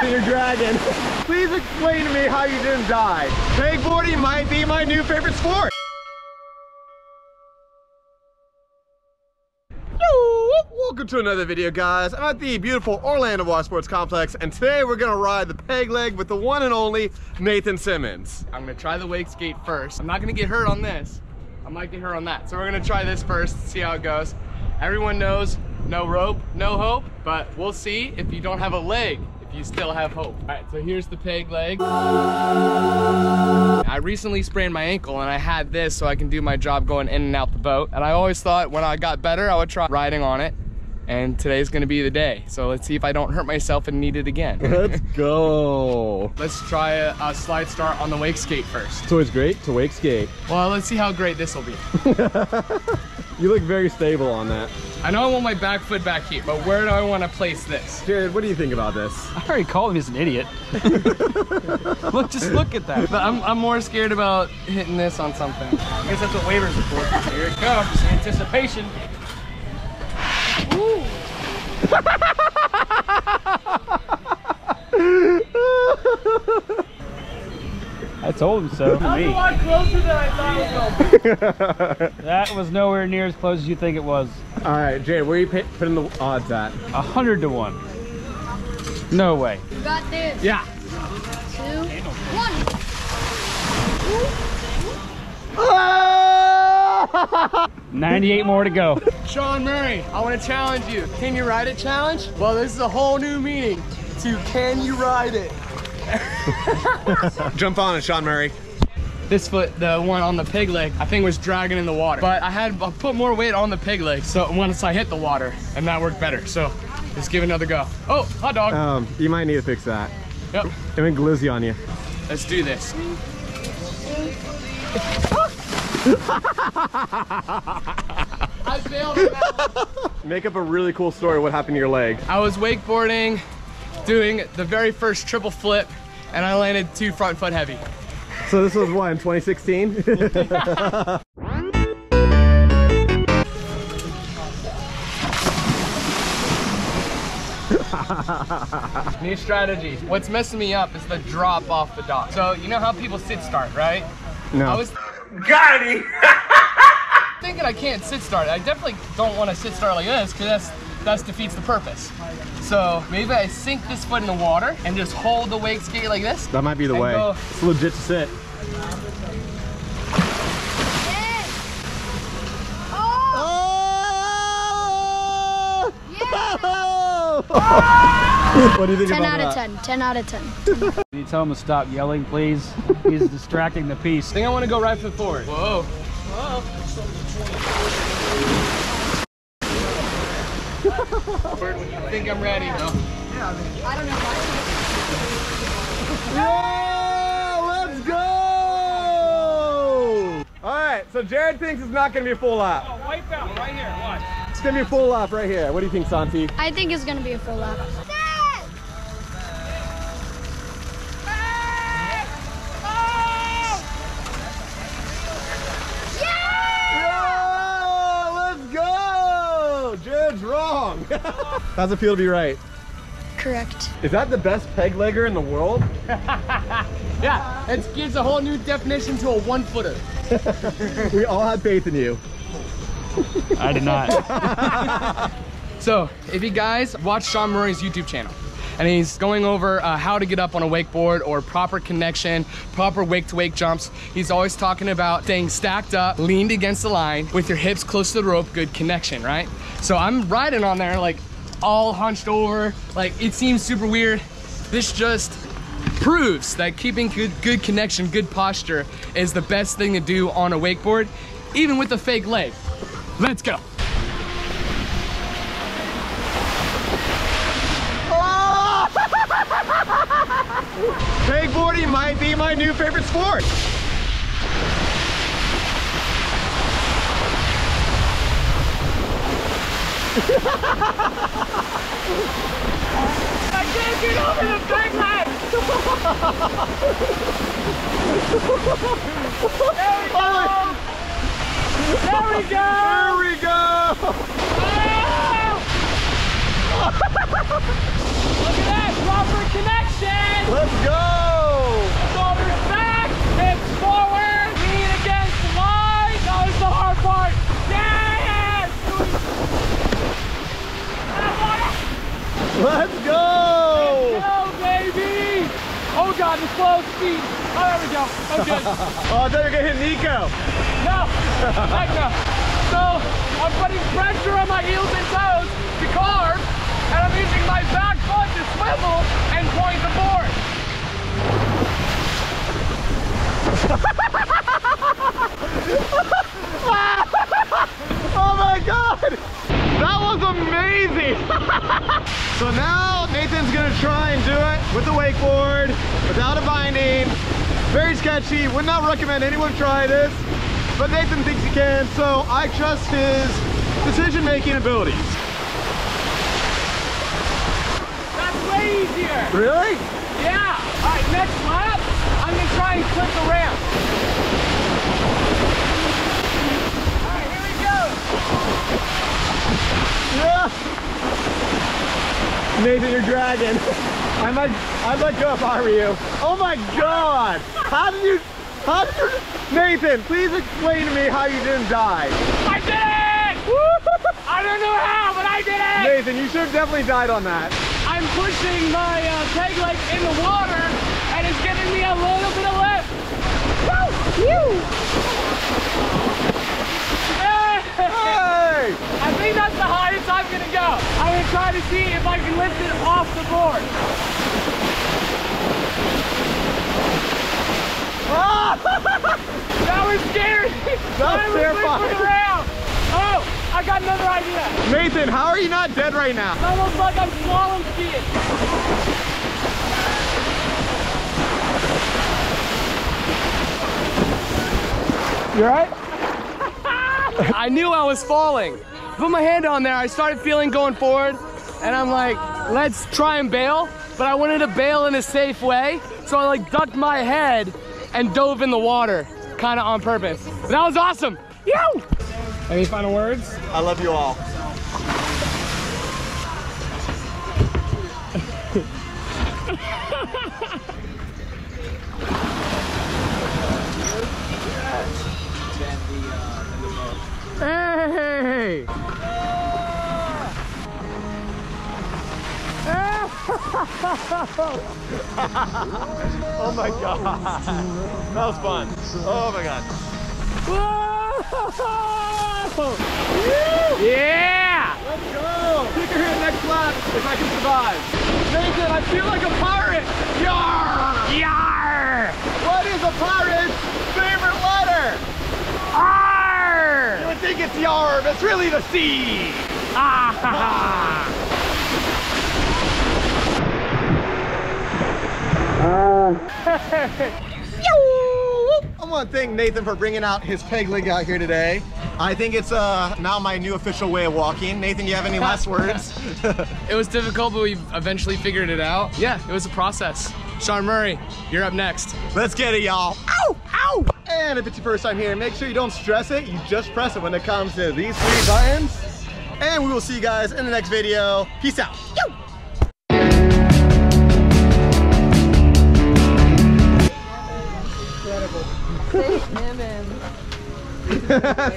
Peter Dragon. Please explain to me how you didn't die. Pegboarding might be my new favorite sport. Welcome to another video, guys. I'm at the beautiful Orlando Water Sports Complex, and today we're gonna ride the peg leg with the one and only Nathan Simmons. I'm gonna try the wake skate first. I'm not gonna get hurt on this. I might get hurt on that. So we're gonna try this first, see how it goes. Everyone knows, no rope, no hope, but we'll see if you don't have a leg, if you still have hope. All right, so here's the peg leg. I recently sprained my ankle and I had this so I can do my job going in and out the boat. And I always thought when I got better, I would try riding on it. And today's gonna be the day. So let's see if I don't hurt myself and need it again. Let's go. Let's try a slide start on the wake skate first. It's always great to wake skate. Well, let's see how great this will be. You look very stable on that. I know I want my back foot back here, but where do I want to place this? Jared, what do you think about this? I already called him as an idiot. Look, just look at that. But I'm more scared about hitting this on something. I guess that's what waivers are for. Here it comes, anticipation. Ooh. I told him so. That was a lot closer than I thought it was going to be. That was nowhere near as close as you think it was. All right, Jay, where are you putting the odds at? 100 to 1. No way. You got this. Yeah. 2, 1. Ooh. Ooh. Ah! 98 more to go. Sean Murray, I want to challenge you. Can you ride it challenge? Well, this is a whole new meaning to can you ride it? Jump on it, Sean Murray. This foot, the one on the pig leg, I think was dragging in the water. But I put more weight on the pig leg, so once I hit the water, and that worked better. So let's give it another go. Oh, hot dog. You might need to fix that. Yep. I went glizzy on you. Let's do this. I failed on that one. Make up a really cool story. What happened to your leg? I was wakeboarding, doing the very first triple flip, and I landed 2 front foot heavy. So this was what, in 2016? New strategy. What's messing me up is the drop off the dock. So you know how people sit start, right? No. Got it! Thinking I can't sit start. I definitely don't want to sit start like this because that defeats the purpose. So maybe I sink this foot in the water and just hold the wake skate like this. That might be the way. Go. It's legit to sit. Oh! Oh! Yeah! Oh! What do you think 10 about that? 10 out of 10, 10 out of 10. Can you tell him to stop yelling, please? He's distracting the piece. I think I want to go right foot forward. Whoa. Whoa. I think I'm ready, though. Yeah, I don't know why. Yeah, let's go! All right, so Jared thinks it's not going to be a full lap. Oh, wipe out right here, watch. It's going to be a full lap right here. What do you think, Santi? I think it's going to be a full lap. Wrong. How's it feel to be right? Correct. Is that the best peg legger in the world? Yeah, it gives a whole new definition to a one-footer. We all had faith in you. I did not. So, if you guys watch Sean Murray's YouTube channel, and he's going over how to get up on a wakeboard or proper connection, proper wake-to-wake jumps. He's always talking about staying stacked up, leaned against the line, with your hips close to the rope, good connection, right? So I'm riding on there like all hunched over, like it seems super weird. This just proves that keeping good connection, good posture is the best thing to do on a wakeboard, even with a fake leg. Let's go. Pegboarding might be my new favorite sport. I can't get over the peg leg. There we go. There we go. There we go. Oh! Look at that proper connection. Let's go! Let's go, baby! Oh God, the slow speed. Oh, there we go. I'm good. Oh, I thought you were gonna hit Nico. No, Nico. So I'm putting pressure on my heels and toes to carve, and I'm using my back foot to swivel and point the board. Oh my God! That was amazing! So now Nathan's gonna try and do it with the wakeboard, without a binding. Very sketchy, would not recommend anyone try this, but Nathan thinks he can, so I trust his decision-making abilities. That's way easier! Really? Yeah! Alright, next lap, I'm gonna try and clip the ramp. Yeah. Nathan, you're dragging. I'd let go if I were you. Oh my God! How did you? Nathan, please explain to me how you didn't die. I did it! Woo! I don't know how, but I did it! Nathan, you should have definitely died on that. I'm pushing my peg leg in the water, and it's giving me a little bit of lift. Woo! Hey! I think that's the highest I'm gonna go. I'm gonna try to see if I can lift it off the board. Oh! That was scary! That's terrifying. Oh! I got another idea. Nathan, how are you not dead right now? It's almost like I'm slalom skiing. You alright? I knew I was falling. Put my hand on there, I started feeling going forward, and I'm like, let's try and bail, but I wanted to bail in a safe way, so I like ducked my head and dove in the water, kind of on purpose. But that was awesome. Yo! Any final words? I love you all. Hey! Oh my God! That was fun. Oh my God! Whoa! Yeah! Let's go! Kick her here next lap if I can survive. Nathan, I feel like a pirate. Yarr! Yarr! What is a pirate's favorite letter? Ah! You would think it's the R, but it's really the C. Ah! Ha, ha. I want to thank Nathan for bringing out his peg leg out here today. I think it's now my new official way of walking. Nathan, you have any last words? It was difficult, but we eventually figured it out. Yeah, it was a process. Sean Murray, you're up next. Let's get it, y'all. Ow! Ow! And if it's your first time here, make sure you don't stress it. You just press it when it comes to these three buttons. And we will see you guys in the next video. Peace out. Yo!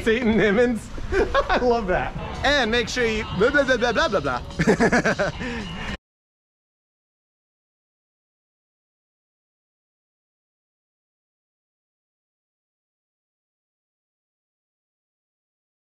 Satan Nimmons. I love that. And make sure you blah, blah, blah, blah, blah, blah.